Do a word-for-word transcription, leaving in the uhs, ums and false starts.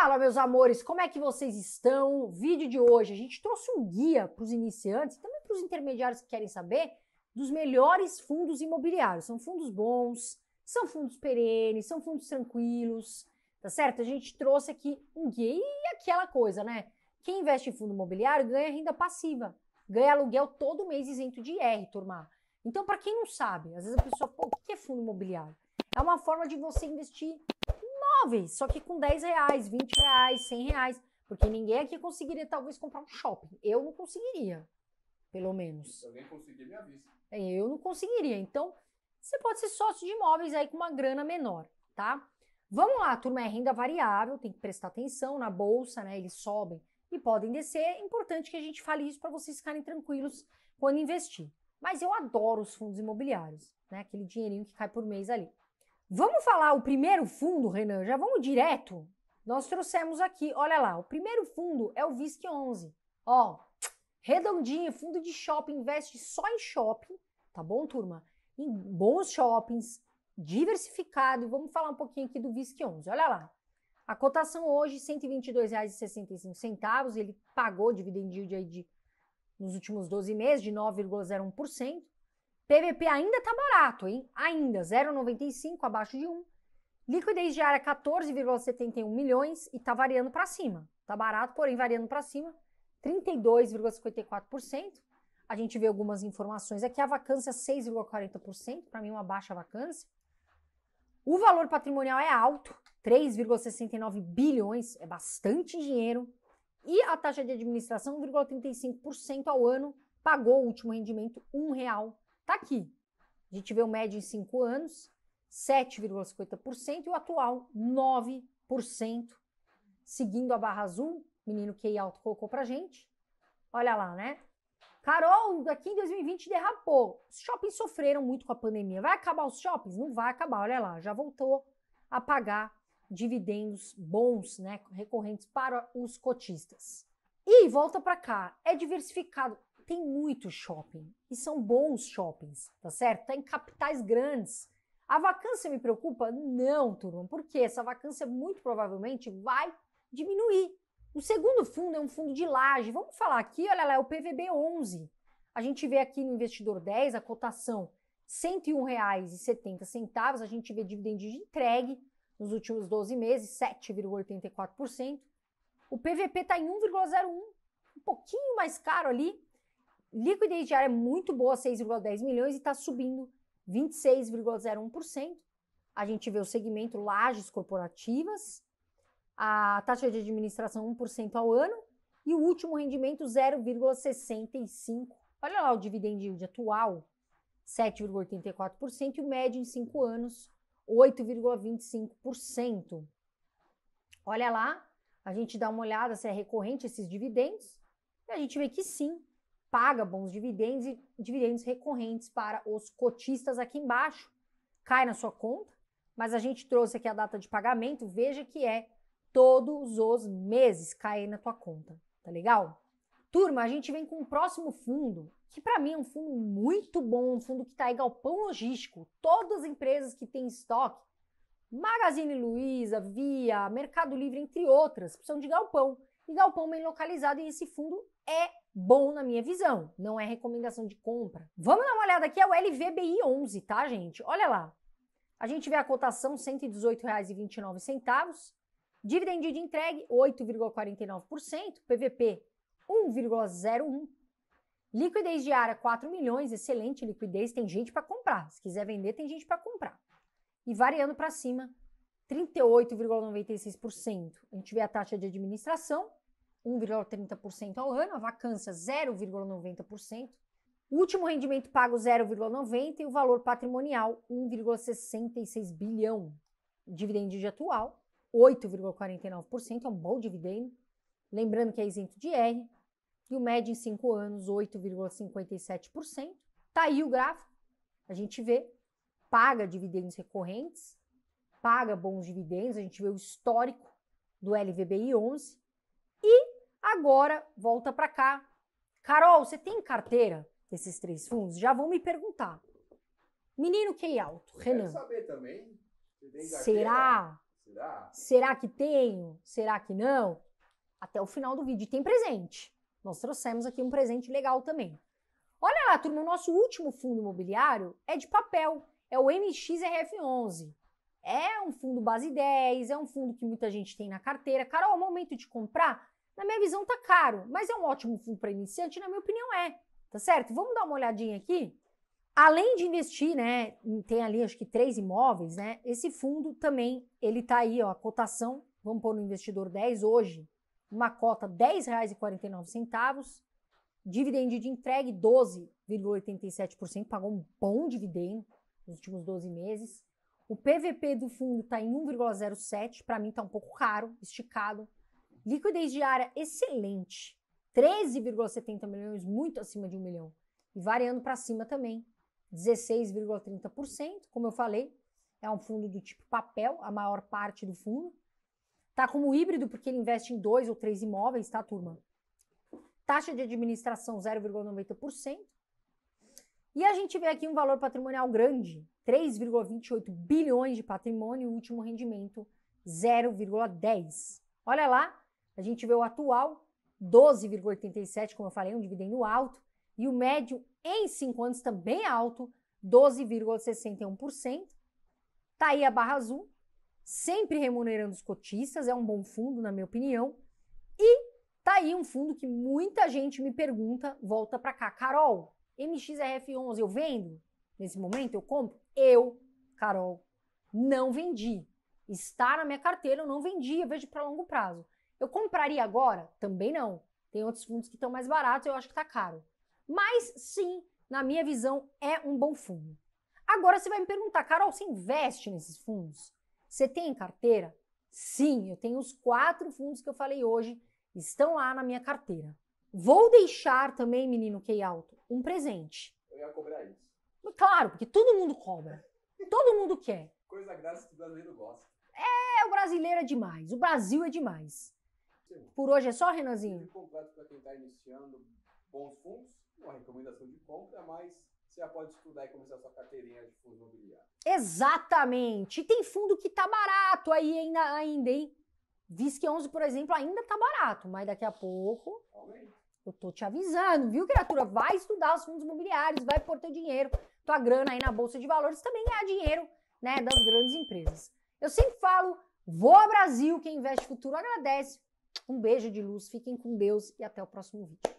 Fala, meus amores, como é que vocês estão? O vídeo de hoje, a gente trouxe um guia para os iniciantes e também para os intermediários que querem saber dos melhores fundos imobiliários. São fundos bons, são fundos perenes, são fundos tranquilos, tá certo? A gente trouxe aqui um guia e aquela coisa, né? Quem investe em fundo imobiliário ganha renda passiva, ganha aluguel todo mês isento de I R, turma. Então, para quem não sabe, às vezes a pessoa, pô, o que é fundo imobiliário? É uma forma de você investir imóveis, só que com dez reais, vinte reais, cem reais, porque ninguém aqui conseguiria talvez comprar um shopping. Eu não conseguiria, pelo menos. Eu nem consegui, me avisa. Eu não conseguiria. Então, você pode ser sócio de imóveis aí com uma grana menor, tá? Vamos lá, turma, é renda variável, tem que prestar atenção na bolsa, né? Eles sobem e podem descer. É importante que a gente fale isso para vocês ficarem tranquilos quando investir. Mas eu adoro os fundos imobiliários, né? Aquele dinheirinho que cai por mês ali. Vamos falar o primeiro fundo, Renan? Já vamos direto? Nós trouxemos aqui, olha lá, o primeiro fundo é o visc onze. Ó, redondinho, fundo de shopping, investe só em shopping, tá bom, turma? Em bons shoppings, diversificado. E vamos falar um pouquinho aqui do visc onze, olha lá. A cotação hoje, cento e vinte e dois reais e sessenta e cinco centavos, ele pagou dividend yield aí de, nos últimos doze meses de nove vírgula zero um por cento. P V P ainda tá barato, hein? Ainda, zero vírgula noventa e cinco abaixo de um. Liquidez diária quatorze vírgula setenta e um milhões e tá variando para cima. Tá barato, porém variando para cima, trinta e dois vírgula cinquenta e quatro por cento. A gente vê algumas informações aqui, a vacância seis vírgula quarenta por cento, para mim uma baixa vacância. O valor patrimonial é alto, três vírgula sessenta e nove bilhões, é bastante dinheiro. E a taxa de administração, um vírgula trinta e cinco por cento ao ano, pagou o último rendimento, um real. Tá aqui, a gente vê o médio em cinco anos, sete vírgula cinquenta por cento e o atual nove por cento, seguindo a barra azul, o menino Key Alto colocou pra gente, olha lá, né? Carol, daqui em dois mil e vinte derrapou, os shoppings sofreram muito com a pandemia, vai acabar os shoppings? Não vai acabar, olha lá, já voltou a pagar dividendos bons, né, recorrentes para os cotistas. E volta pra cá, é diversificado. Tem muito shopping e são bons shoppings, tá certo? Tá em capitais grandes. A vacância me preocupa? Não, turma, porque essa vacância muito provavelmente vai diminuir. O segundo fundo é um fundo de laje. Vamos falar aqui, olha lá, é o P V B onze. A gente vê aqui no Investidor dez a cotação cento e um reais e setenta centavos. A gente vê dividendo de entregue nos últimos doze meses, sete vírgula oitenta e quatro por cento. O P V P tá em um vírgula zero um, um pouquinho mais caro ali. Liquidez diária é muito boa, seis vírgula dez milhões e está subindo vinte e seis vírgula zero um por cento. A gente vê o segmento lajes corporativas, a taxa de administração um por cento ao ano e o último rendimento zero vírgula sessenta e cinco por cento. Olha lá o dividend yield atual, sete vírgula oitenta e quatro por cento e o médio em cinco anos, oito vírgula vinte e cinco por cento. Olha lá, a gente dá uma olhada se é recorrente esses dividendos e a gente vê que sim. Paga bons dividendos e dividendos recorrentes para os cotistas aqui embaixo, cai na sua conta, mas a gente trouxe aqui a data de pagamento, veja que é todos os meses cai na tua conta, tá legal? Turma, a gente vem com o próximo fundo, que para mim é um fundo muito bom, um fundo que tá aí galpão logístico, todas as empresas que tem estoque, Magazine Luiza, Via, Mercado Livre, entre outras, precisam de galpão, e galpão bem localizado, e esse fundo é bom na minha visão, não é recomendação de compra. Vamos dar uma olhada aqui, é o L V B I onze, tá, gente? Olha lá, a gente vê a cotação cento e dezoito reais e vinte e nove centavos, dividend yield entregue oito vírgula quarenta e nove por cento, P V P um vírgula zero um, liquidez diária quatro milhões, excelente liquidez, tem gente para comprar, se quiser vender tem gente para comprar. E variando para cima, trinta e oito vírgula noventa e seis por cento. A gente vê a taxa de administração, um vírgula trinta por cento ao ano, a vacância zero vírgula noventa por cento, o último rendimento pago zero vírgula noventa por cento e o valor patrimonial um vírgula sessenta e seis bilhão. Dividend yield atual, oito vírgula quarenta e nove por cento, é um bom dividendo, lembrando que é isento de I R, e o médio em cinco anos, oito vírgula cinquenta e sete por cento. Tá aí o gráfico, a gente vê, paga dividendos recorrentes, paga bons dividendos, a gente vê o histórico do L V B I onze, e agora, volta para cá. Carol, você tem carteira desses três fundos? Já vão me perguntar. Menino Key Alto, Renan. Quero saber também. Será? Será? Será que tenho? Será que não? Até o final do vídeo. E tem presente. Nós trouxemos aqui um presente legal também. Olha lá, turma, o nosso último fundo imobiliário é de papel. É o M X R F onze. É um fundo base dez, é um fundo que muita gente tem na carteira. Carol, o momento de comprar, na minha visão, tá caro, mas é um ótimo fundo para iniciante, na minha opinião é, tá certo? Vamos dar uma olhadinha aqui. Além de investir, né, tem ali acho que três imóveis, né? Esse fundo também, ele tá aí, ó, a cotação, vamos pôr no investidor dez hoje, uma cota dez reais e quarenta e nove centavos, dividendo de entregue doze vírgula oitenta e sete por cento, pagou um bom dividendo nos últimos doze meses. O P V P do fundo está em um vírgula zero sete, para mim está um pouco caro, esticado. Liquidez diária excelente, treze vírgula setenta milhões, muito acima de um milhão. E variando para cima também, dezesseis vírgula trinta por cento, como eu falei, é um fundo do tipo papel, a maior parte do fundo. Está como híbrido porque ele investe em dois ou três imóveis, tá, turma? Taxa de administração zero vírgula noventa por cento. E a gente vê aqui um valor patrimonial grande, três vírgula vinte e oito bilhões de patrimônio, o último rendimento zero vírgula dez. Olha lá, a gente vê o atual, doze vírgula oitenta e sete, como eu falei, um dividendo alto, e o médio em cinco anos também alto, doze vírgula sessenta e um por cento. Tá aí a barra azul, sempre remunerando os cotistas, é um bom fundo, na minha opinião. E tá aí um fundo que muita gente me pergunta, volta para cá, Carol, M X R F onze eu vendo? Nesse momento eu compro? Eu, Carol, não vendi. Está na minha carteira, eu não vendi, eu vejo para longo prazo. Eu compraria agora? Também não. Tem outros fundos que estão mais baratos, eu acho que está caro. Mas sim, na minha visão, é um bom fundo. Agora você vai me perguntar, Carol, você investe nesses fundos? Você tem em carteira? Sim, eu tenho os quatro fundos que eu falei hoje, estão lá na minha carteira. Vou deixar também, menino Key Alto, um presente. Eu ia cobrar isso. Claro, porque todo mundo cobra. Todo mundo quer. Coisa graça que o brasileiro gosta. É, o brasileiro é demais. O Brasil é demais. Sim. Por hoje é só, Renanzinho? Muito completo para quem está iniciando bons fundos. Uma recomendação de compra, mas você já pode estudar e começar a sua carteirinha de fundo imobiliário. Exatamente. E tem fundo que tá barato aí ainda, ainda hein? visc onze, por exemplo, ainda tá barato, mas daqui a pouco... Aumenta. Eu tô te avisando, viu, criatura? Vai estudar os fundos imobiliários, vai pôr teu dinheiro, tua grana aí na Bolsa de Valores, também ganhar dinheiro, né, das grandes empresas. Eu sempre falo, voa Brasil, quem investe futuro agradece. Um beijo de luz, fiquem com Deus e até o próximo vídeo.